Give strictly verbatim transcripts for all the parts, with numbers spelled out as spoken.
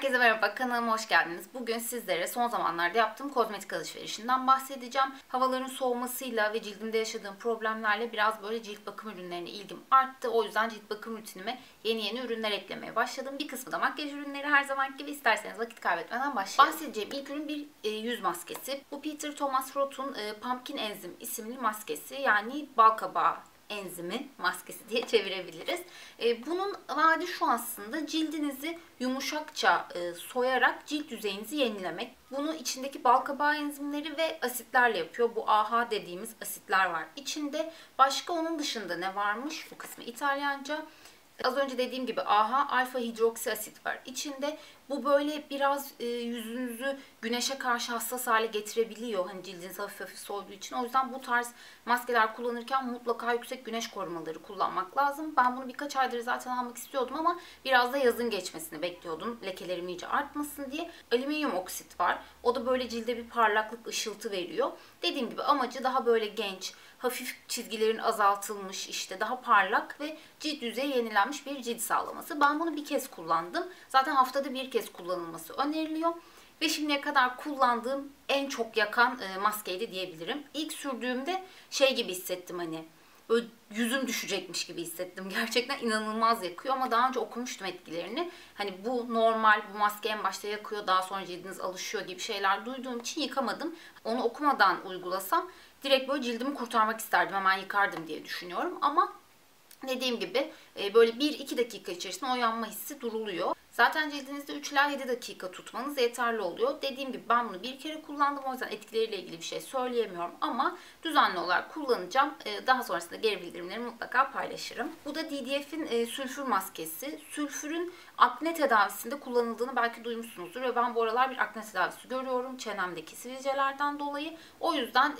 Herkese merhaba, kanalıma hoş geldiniz. Bugün sizlere son zamanlarda yaptığım kozmetik alışverişinden bahsedeceğim. Havaların soğumasıyla ve cildimde yaşadığım problemlerle biraz böyle cilt bakım ürünlerine ilgim arttı. O yüzden cilt bakım rutinime yeni yeni ürünler eklemeye başladım. Bir kısmı da makyaj ürünleri her zamanki gibi. İsterseniz vakit kaybetmeden başlayalım. Bahsedeceğim ilk ürün bir yüz maskesi. Bu Peter Thomas Roth'un Pumpkin Enzyme isimli maskesi, yani bal kabağı enzimi maskesi diye çevirebiliriz. Bunun vaadi şu aslında: cildinizi yumuşakça soyarak cilt yüzeyinizi yenilemek. Bunu içindeki balkabağı enzimleri ve asitlerle yapıyor. Bu A H dediğimiz asitler var içinde. Başka onun dışında ne varmış? Bu kısmı İtalyanca. Az önce dediğim gibi A H, alfa hidroksi asit var içinde. Bu böyle biraz e, yüzünüzü güneşe karşı hassas hale getirebiliyor. Hani cildiniz hafif hafif soğuduğu için. O yüzden bu tarz maskeler kullanırken mutlaka yüksek güneş korumaları kullanmak lazım. Ben bunu birkaç aydır zaten almak istiyordum ama biraz da yazın geçmesini bekliyordum, lekelerim iyice artmasın diye. Alüminyum oksit var. O da böyle cilde bir parlaklık, ışıltı veriyor. Dediğim gibi amacı daha böyle genç, hafif çizgilerin azaltılmış, işte daha parlak ve cilt yüzeyi yenilenmiş bir cilt sağlaması. Ben bunu bir kez kullandım. Zaten haftada bir kez kullanılması öneriliyor. Ve şimdiye kadar kullandığım en çok yakan maskeydi diyebilirim. İlk sürdüğümde şey gibi hissettim, hani böyle yüzüm düşecekmiş gibi hissettim. Gerçekten inanılmaz yakıyor ama daha önce okumuştum etkilerini. Hani bu normal, bu maske en başta yakıyor, daha sonra cildiniz alışıyor gibi şeyler duyduğum için yıkamadım. Onu okumadan uygulasam direkt böyle cildimi kurtarmak isterdim, hemen yıkardım diye düşünüyorum. Ama dediğim gibi böyle bir iki dakika içerisinde o yanma hissi duruluyor. Zaten cildinizde üç ila yedi dakika tutmanız yeterli oluyor. Dediğim gibi ben bunu bir kere kullandım. O yüzden etkileriyle ilgili bir şey söyleyemiyorum ama düzenli olarak kullanacağım. Daha sonrasında geri bildirimleri mutlaka paylaşırım. Bu da D D F'in sülfür maskesi. Sülfürün akne tedavisinde kullanıldığını belki duymuşsunuzdur ve ben bu aralar bir akne tedavisi görüyorum çenemdeki sivilcelerden dolayı. O yüzden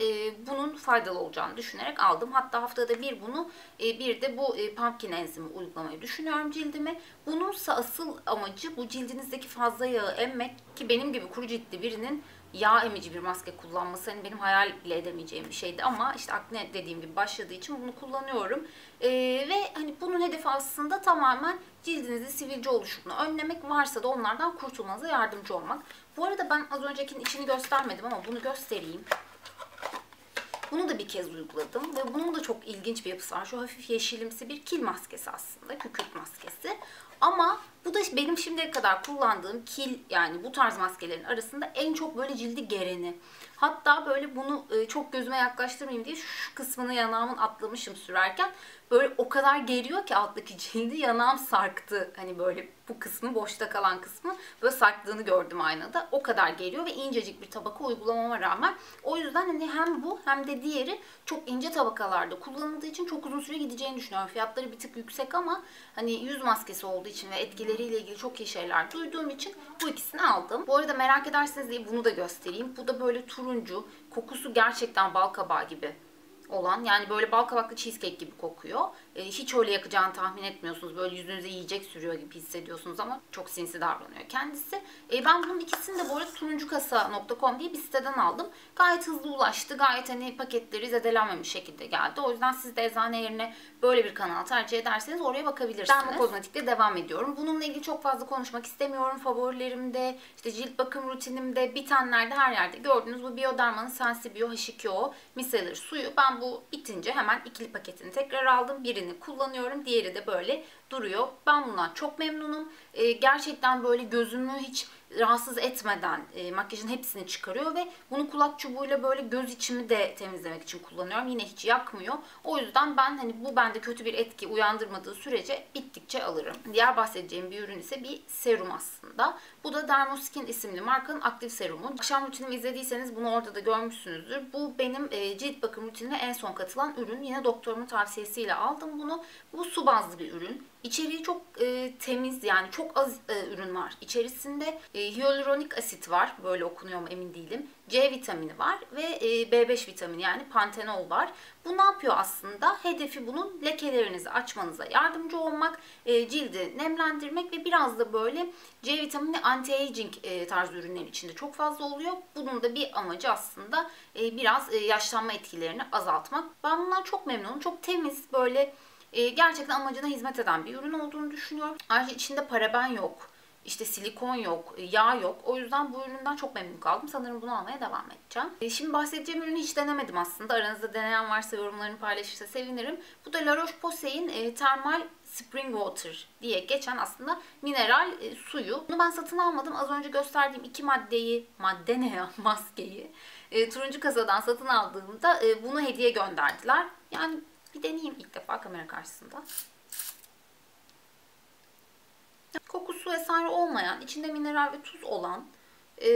bunun faydalı olacağını düşünerek aldım. Hatta haftada bir bunu, bir de bu pumpkin enzimi uygulamayı düşünüyorum cildime. Bununsa asıl amacı bu cildinizdeki fazla yağı emmek, ki benim gibi kuru ciltli birinin yağ emici bir maske kullanması hani benim hayal bile edemeyeceğim bir şeydi ama işte akne dediğim gibi başladığı için bunu kullanıyorum. Ee, ve hani bunun hedefi aslında tamamen cildinizde sivilce oluşumunu önlemek, varsa da onlardan kurtulmanıza yardımcı olmak. Bu arada ben az öncekinin içini göstermedim ama bunu göstereyim. Bunu da bir kez uyguladım ve bunun da çok ilginç bir yapısı var. Şu hafif yeşilimsi bir kil maskesi aslında, kükürt maskesi. Ama bu da benim şimdiye kadar kullandığım kil, yani bu tarz maskelerin arasında en çok böyle cildi gereni. Hatta böyle bunu çok gözüme yaklaştırmayayım diye şu kısmını yanağımın atlamışım sürerken. Böyle o kadar geriyor ki alttaki cildi, yanağım sarktı. Hani böyle bu kısmı, boşta kalan kısmı böyle sarktığını gördüm aynada. O kadar geriyor ve incecik bir tabaka uygulamama rağmen. O yüzden hani hem bu hem de diğeri çok ince tabakalarda kullanıldığı için çok uzun süre gideceğini düşünüyorum. Fiyatları bir tık yüksek ama hani yüz maskesi olduğu için ve etkileriyle ilgili çok iyi şeyler duyduğum için bu ikisini aldım. Bu arada merak ederseniz diye bunu da göstereyim. Bu da böyle turuncu, kokusu gerçekten bal kabağı gibi olan, yani böyle bal kabaklı cheesecake gibi kokuyor. Ee, hiç öyle yakacağını tahmin etmiyorsunuz. Böyle yüzünüze yiyecek sürüyor gibi hissediyorsunuz ama çok sinsi davranıyor kendisi. Ee, ben bunun ikisini de bu arada turuncu kasa nokta com diye bir siteden aldım. Gayet hızlı ulaştı. Gayet hani paketleri zedelenmemiş şekilde geldi. O yüzden siz de eczane yerine böyle bir kanal tercih ederseniz oraya bakabilirsiniz. Ben bu kozmetikle devam ediyorum. Bununla ilgili çok fazla konuşmak istemiyorum. Favorilerimde, işte cilt bakım rutinimde, bitenlerde, her yerde gördüğünüz bu Bioderma'nın Sensibio H iki O micellar suyu. Ben bu bitince hemen ikili paketini tekrar aldım. Birini kullanıyorum. Diğeri de böyle duruyor. Ben bundan çok memnunum. Ee, gerçekten böyle gözümü hiç rahatsız etmeden e, makyajın hepsini çıkarıyor ve bunu kulak çubuğuyla böyle göz içimi de temizlemek için kullanıyorum. Yine hiç yakmıyor. O yüzden ben hani bu bende kötü bir etki uyandırmadığı sürece bittikçe alırım. Diğer bahsedeceğim bir ürün ise bir serum aslında. Bu da Dermoskin isimli markanın aktif serumu. Akşam rutinimi izlediyseniz bunu orada da görmüşsünüzdür. Bu benim e, cilt bakım rutinine en son katılan ürün. Yine doktorumun tavsiyesiyle aldım bunu. Bu su bazlı bir ürün. İçeriği çok e, temiz, yani çok az e, ürün var içerisinde. E, hyaluronik asit var, böyle okunuyor mu emin değilim. C vitamini var ve e, B beş vitamini, yani pantenol var. Bu ne yapıyor aslında? Hedefi bunun lekelerinizi açmanıza yardımcı olmak, e, cildi nemlendirmek ve biraz da böyle C vitamini anti-aging e, tarzı ürünlerin içinde çok fazla oluyor. Bunun da bir amacı aslında e, biraz e, yaşlanma etkilerini azaltmak. Ben bundan çok memnunum. Çok temiz, böyle gerçekten amacına hizmet eden bir ürün olduğunu düşünüyorum. Ayrıca içinde paraben yok. İşte silikon yok, yağ yok. O yüzden bu üründen çok memnun kaldım. Sanırım bunu almaya devam edeceğim. Şimdi bahsedeceğim ürünü hiç denemedim aslında. Aranızda deneyen varsa yorumlarını paylaşırsa sevinirim. Bu da La Roche-Posay'in Thermal Spring Water diye geçen aslında mineral suyu. Bunu ben satın almadım. Az önce gösterdiğim iki maddeyi, madde ne ya? Maskeyi turuncu kasadan satın aldığımda bunu hediye gönderdiler. Yani bir deneyeyim ilk defa kamera karşısında. Kokusu vesaire olmayan, içinde mineral ve tuz olan, e,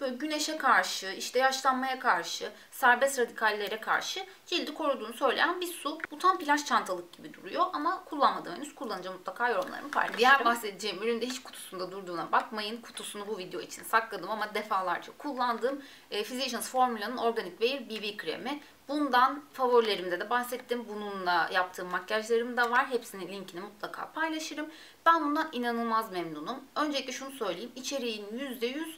böyle güneşe karşı, işte yaşlanmaya karşı, serbest radikallere karşı cildi koruduğunu söyleyen bir su. Bu tam plaj çantalık gibi duruyor ama kullanmadım henüz. Kullanacağım, mutlaka yorumlarımı paylaşırım. Diğer bahsedeceğim üründe hiç kutusunda durduğuna bakmayın. Kutusunu bu video için sakladım ama defalarca kullandığım e, Physicians Formula'nın Organic Wear B B kremi. Bundan favorilerimde de bahsettim. Bununla yaptığım makyajlarım da var. Hepsinin linkini mutlaka paylaşırım. Ben bundan inanılmaz memnunum. Öncelikle şunu söyleyeyim. İçeriğin yüzde yüz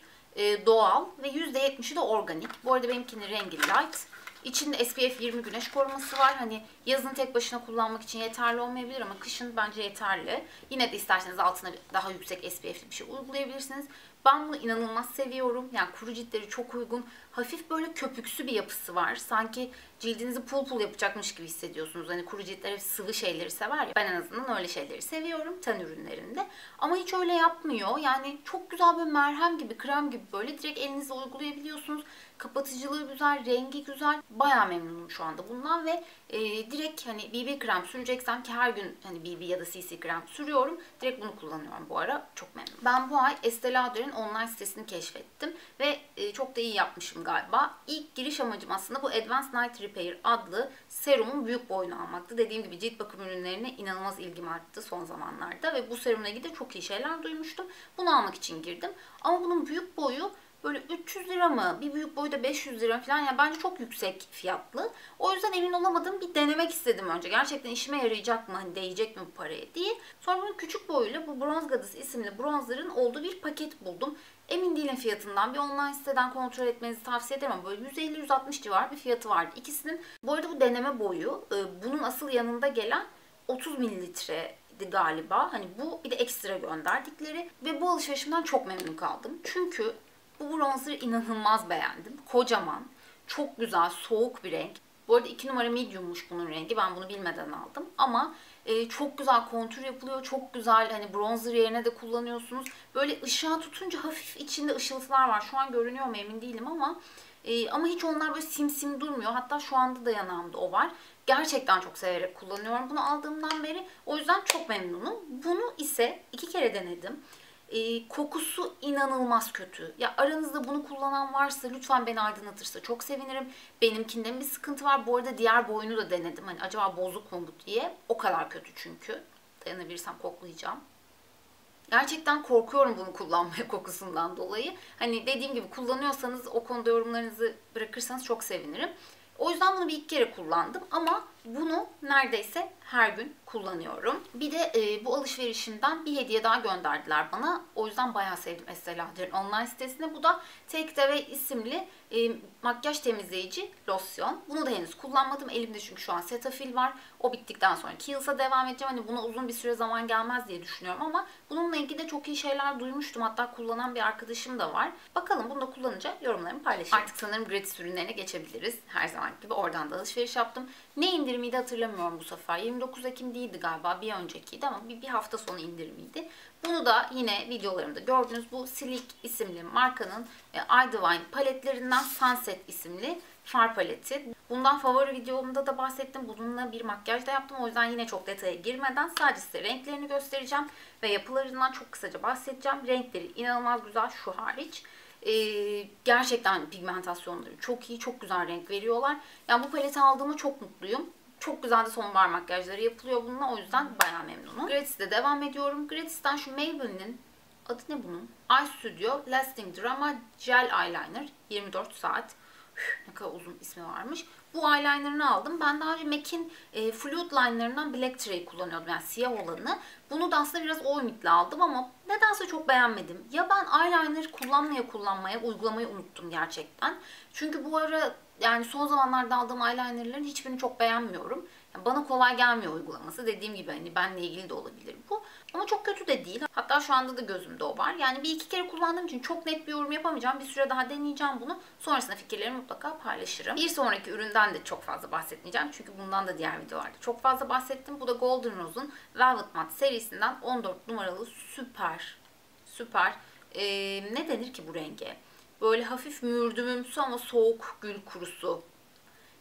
doğal ve yüzde yetmişi de organik. Bu arada benimkinin rengi light. İçinde S P F yirmi güneş koruması var. Hani yazın tek başına kullanmak için yeterli olmayabilir ama kışın bence yeterli. Yine de isterseniz altına daha yüksek S P F'li bir şey uygulayabilirsiniz. Ben bunu inanılmaz seviyorum. Yani kuru ciltleri çok uygun. Hafif böyle köpüksü bir yapısı var. Sanki cildinizi pul pul yapacakmış gibi hissediyorsunuz. Hani kuru ciltler sıvı şeyleri sever ya. Ben en azından öyle şeyleri seviyorum ten ürünlerinde. Ama hiç öyle yapmıyor. Yani çok güzel böyle merhem gibi, krem gibi böyle direkt elinizle uygulayabiliyorsunuz. Kapatıcılığı güzel, rengi güzel. Bayağı memnunum şu anda bundan ve e, direkt hani B B krem süreceksem ki her gün hani B B ya da C C krem sürüyorum. Direkt bunu kullanıyorum bu ara. Çok memnunum. Ben bu ay Estée Lauder'in online sitesini keşfettim ve e, çok da iyi yapmışım galiba. İlk giriş amacım aslında bu Advanced Night Repair adlı serumun büyük boyunu almaktı. Dediğim gibi cilt bakım ürünlerine inanılmaz ilgim arttı son zamanlarda ve bu serumla ilgili de çok iyi şeyler duymuştum. Bunu almak için girdim. Ama bunun büyük boyu böyle üç yüz lira mı? Bir büyük boyda beş yüz lira falan. Yani bence çok yüksek fiyatlı. O yüzden emin olamadım. Bir denemek istedim önce. Gerçekten işime yarayacak mı? Hani değecek mi bu paraya diye. Sonra bunun küçük boyuyla bu Bronze Goddess isimli bronzer'ın olduğu bir paket buldum. Emin değilim fiyatından. Bir online siteden kontrol etmenizi tavsiye ederim ama böyle yüz elli yüz altmış civarı bir fiyatı vardı ikisinin. Bu arada bu deneme boyu. Bunun asıl yanında gelen otuz mililitre galiba. Hani bu bir de ekstra gönderdikleri. Ve bu alışverişimden çok memnun kaldım. Çünkü bu bronzer'ı inanılmaz beğendim. Kocaman, çok güzel, soğuk bir renk. Bu arada iki numara mediummuş bunun rengi. Ben bunu bilmeden aldım. Ama e, çok güzel kontür yapılıyor. Çok güzel hani bronzer yerine de kullanıyorsunuz. Böyle ışığa tutunca hafif içinde ışıltılar var. Şu an görünüyor mu emin değilim ama e, ama hiç onlar böyle simsim durmuyor. Hatta şu anda da yanağımda o var. Gerçekten çok severek kullanıyorum bunu aldığımdan beri. O yüzden çok memnunum. Bunu ise iki kere denedim. E, kokusu inanılmaz kötü. Ya aranızda bunu kullanan varsa lütfen beni aydınlatırsa çok sevinirim. Benimkinde mi bir sıkıntı var? Bu arada diğer boyunu da denedim. Hani acaba bozuk mu bu diye. O kadar kötü çünkü. Dayanabilirsem koklayacağım. Gerçekten korkuyorum bunu kullanmaya kokusundan dolayı. Hani dediğim gibi kullanıyorsanız o konuda yorumlarınızı bırakırsanız çok sevinirim. O yüzden bunu bir iki kere kullandım ama bunu neredeyse her gün kullanıyorum. Bir de e, bu alışverişimden bir hediye daha gönderdiler bana. O yüzden bayağı sevdim Estée Lauder'in online sitesine. Bu da Take it Away isimli e, makyaj temizleyici losyon. Bunu da henüz kullanmadım. Elimde çünkü şu an Cetaphil var. O bittikten sonra Kiehl's'a devam edeceğim. Hani buna uzun bir süre zaman gelmez diye düşünüyorum ama bununla ilgili de çok iyi şeyler duymuştum. Hatta kullanan bir arkadaşım da var. Bakalım bunu da kullanınca yorumlarımı paylaşayım. Artık sanırım gratis ürünlerine geçebiliriz. Her zaman gibi oradan da alışveriş yaptım. Ne indirimi de hatırlamıyorum bu sefer. yirmi dokuz Ekim değildi galiba. Bir öncekiydi ama bir, bir hafta sonu indirimiydi. Bunu da yine videolarımda gördünüz. Bu Sleek isimli markanın e, Idlewine paletlerinden Sunset isimli far paleti. Bundan favori videomda da bahsettim. Bununla bir makyaj da yaptım. O yüzden yine çok detaya girmeden sadece size renklerini göstereceğim ve yapılarından çok kısaca bahsedeceğim. Renkleri inanılmaz güzel şu hariç. Ee, gerçekten pigmentasyonları çok iyi, çok güzel renk veriyorlar. Yani bu paleti aldığıma çok mutluyum. Çok güzel de sonbahar makyajları yapılıyor bununla. O yüzden bayağı memnunum. Gratis'te devam ediyorum. Gratis'ten şu Maybelline'in, adı ne bunun? Eye Studio Lasting Drama Gel Eyeliner yirmi dört saat. Üf, ne kadar uzun ismi varmış. Bu eyeliner'ını aldım. Ben daha önce M A C'in e, Fluid Liner'ından Black Tray'i kullanıyordum. Yani siyah olanı. Bunu da aslında biraz o ümitle aldım ama nedense çok beğenmedim. Ya ben eyeliner kullanmaya kullanmaya uygulamayı unuttum gerçekten. Çünkü bu ara yani son zamanlarda aldığım eyeliner'ların hiçbirini çok beğenmiyorum. Bana kolay gelmiyor uygulaması. Dediğim gibi hani benle ilgili de olabilir bu. Ama çok kötü de değil. Hatta şu anda da gözümde o var. Yani bir iki kere kullandığım için çok net bir yorum yapamayacağım. Bir süre daha deneyeceğim bunu. Sonrasında fikirlerimi mutlaka paylaşırım. Bir sonraki üründen de çok fazla bahsetmeyeceğim. Çünkü bundan da diğer videolarda çok fazla bahsettim. Bu da Golden Rose'un Velvet Matte serisinden on dört numaralı süper, süper. Ee, ne denir ki bu renge? Böyle hafif mürdümümsü ama soğuk gül kurusu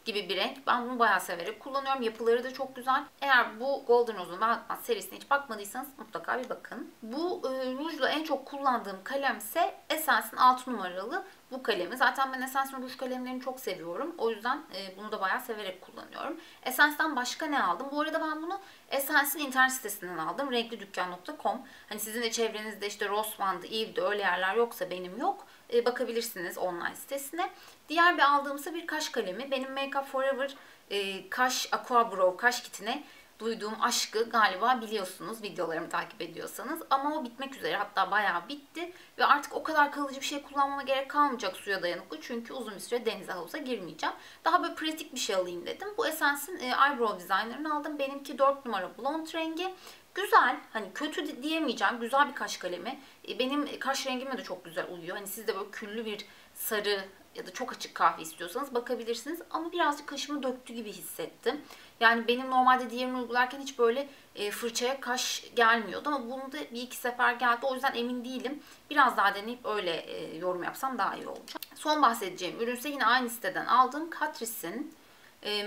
gibi bir renk. Ben bunu bayağı severek kullanıyorum. Yapıları da çok güzel. Eğer bu Golden Rose'un Velvet Matte serisine hiç bakmadıysanız mutlaka bir bakın. Bu e, rujla en çok kullandığım kalem ise Essence'in altı numaralı bu kalemi. Zaten ben Essence'in ruj kalemlerini çok seviyorum. O yüzden e, bunu da bayağı severek kullanıyorum. Essence'den başka ne aldım? Bu arada ben bunu Essence'in internet sitesinden aldım. renkli dükkan nokta com. Hani sizin de çevrenizde işte Rossmann'da, Eve'de öyle yerler yoksa benim yok. E, bakabilirsiniz online sitesine. Diğer bir aldığımsa bir kaş kalemi. Benim Make Up For Ever e, kaş Aqua Brow kaş kitine duyduğum aşkı galiba biliyorsunuz videolarımı takip ediyorsanız. Ama o bitmek üzere, hatta bayağı bitti. Ve artık o kadar kalıcı bir şey kullanmama gerek kalmayacak, suya dayanıklı. Çünkü uzun bir süre denize, havuza girmeyeceğim. Daha böyle pratik bir şey alayım dedim. Bu Essence'in e, Eyebrow Designer'ını aldım. Benimki dört numara blond rengi. Güzel, hani kötü diyemeyeceğim, güzel bir kaş kalemi. Benim kaş rengime de çok güzel uyuyor. Hani siz de böyle küllü bir sarı ya da çok açık kahve istiyorsanız bakabilirsiniz. Ama birazcık kaşımı döktü gibi hissettim. Yani benim normalde diğerini uygularken hiç böyle fırçaya kaş gelmiyordu. Ama bunu da bir iki sefer geldi. O yüzden emin değilim. Biraz daha deneyip öyle yorum yapsam daha iyi olacak. Son bahsedeceğim ürün ise yine aynı siteden aldığım Catrice'in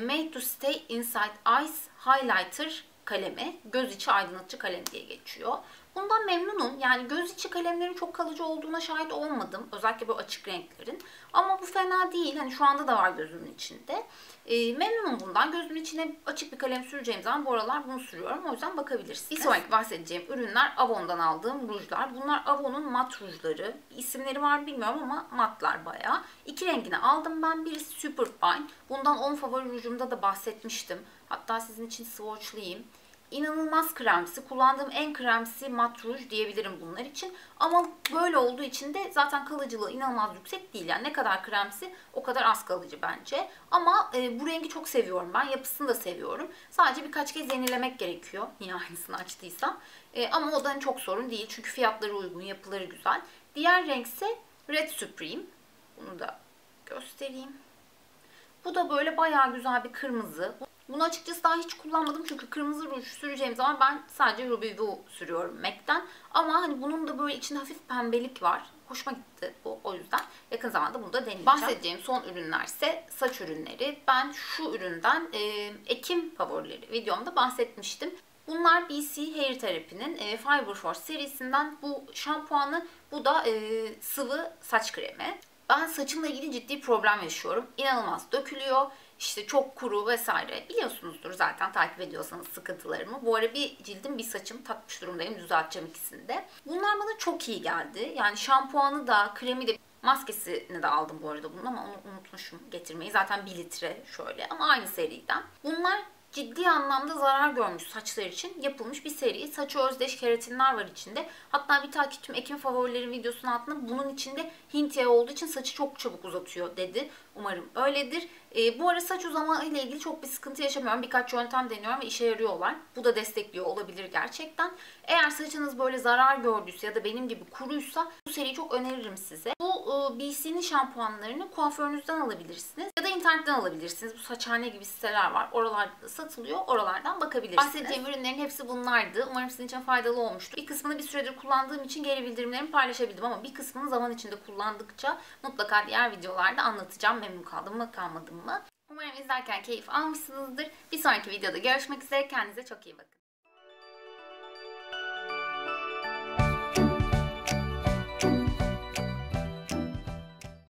Made to Stay Inside Eyes Highlighter kalemi. Göz içi aydınlatıcı kalem diye geçiyor. Bundan memnunum. Yani göz içi kalemlerin çok kalıcı olduğuna şahit olmadım. Özellikle böyle açık renklerin. Ama bu fena değil. Hani şu anda da var gözümün içinde. E, memnunum bundan. Gözümün içine açık bir kalem süreceğim zaman bu aralar bunu sürüyorum. O yüzden bakabilirsiniz. Bir sonraki bahsedeceğim ürünler Avon'dan aldığım rujlar. Bunlar Avon'un mat rujları. İsimleri var bilmiyorum ama matlar bayağı. İki rengini aldım ben. Birisi Superb Wine. Bundan on favori rujumda da bahsetmiştim. Hatta sizin için swatchlayayım. İnanılmaz kremsi. Kullandığım en kremsi mat ruj diyebilirim bunlar için. Ama böyle olduğu için de zaten kalıcılığı inanılmaz yüksek değil. Yani ne kadar kremsi o kadar az kalıcı bence. Ama e, bu rengi çok seviyorum ben. Yapısını da seviyorum. Sadece birkaç kez yenilemek gerekiyor. Yine aynısını açtıysam. E, ama o da hani çok sorun değil. Çünkü fiyatları uygun, yapıları güzel. Diğer renk ise Red Supreme. Bunu da göstereyim. Bu da böyle bayağı güzel bir kırmızı. Bunu açıkçası daha hiç kullanmadım çünkü kırmızı ruj süreceğim zaman ben sadece Ruby Woo sürüyorum Mac'ten. Ama hani bunun da böyle içinde hafif pembelik var. Hoşuma gitti bu, o yüzden yakın zamanda bunu da deneyeceğim. Bahsedeceğim son ürünler ise saç ürünleri. Ben şu üründen e, Ekim favorileri videomda bahsetmiştim. Bunlar B C Hair Therapy'nin e, Fiber Force serisinden bu şampuanı, bu da e, sıvı saç kremi. Ben saçımla ilgili ciddi problem yaşıyorum. İnanılmaz dökülüyor. İşte çok kuru vesaire. Biliyorsunuzdur zaten, takip ediyorsanız sıkıntılarımı. Bu ara bir cildim bir saçım takmış durumdayım. Düzelteceğim ikisini de. Bunlar bana çok iyi geldi. Yani şampuanı da, kremi de, maskesini de aldım bu arada bunun ama onu unutmuşum getirmeyi. Zaten bir litre şöyle ama aynı seriden. Bunlar ciddi anlamda zarar görmüş saçlar için yapılmış bir seri. Saçı özdeş keratinler var içinde. Hatta bir takipçim Ekim favorilerin videosunun altında bunun içinde Hint yağı olduğu için saçı çok çabuk uzatıyor dedi. Umarım öyledir. E, bu ara saç uzama ile ilgili çok bir sıkıntı yaşamıyorum. Birkaç yöntem deniyorum ve işe yarıyorlar. Bu da destekliyor olabilir gerçekten. Eğer saçınız böyle zarar gördüyse ya da benim gibi kuruysa bu seriyi çok öneririm size. Bu e, B C'nin şampuanlarını kuaförünüzden alabilirsiniz. Ya da internetten alabilirsiniz. Bu saçhane gibi siteler var. Oralarda satılıyor. Oralardan bakabilirsiniz. Bahsettiğim ürünlerin hepsi bunlardı. Umarım sizin için faydalı olmuştur. Bir kısmını bir süredir kullandığım için geri bildirimlerimi paylaşabildim ama bir kısmını zaman içinde kullandıkça mutlaka diğer videolarda anlatacağım. Memnun kaldım mı, kalmadım mı? Umarım izlerken keyif almışsınızdır. Bir sonraki videoda görüşmek üzere. Kendinize çok iyi bakın.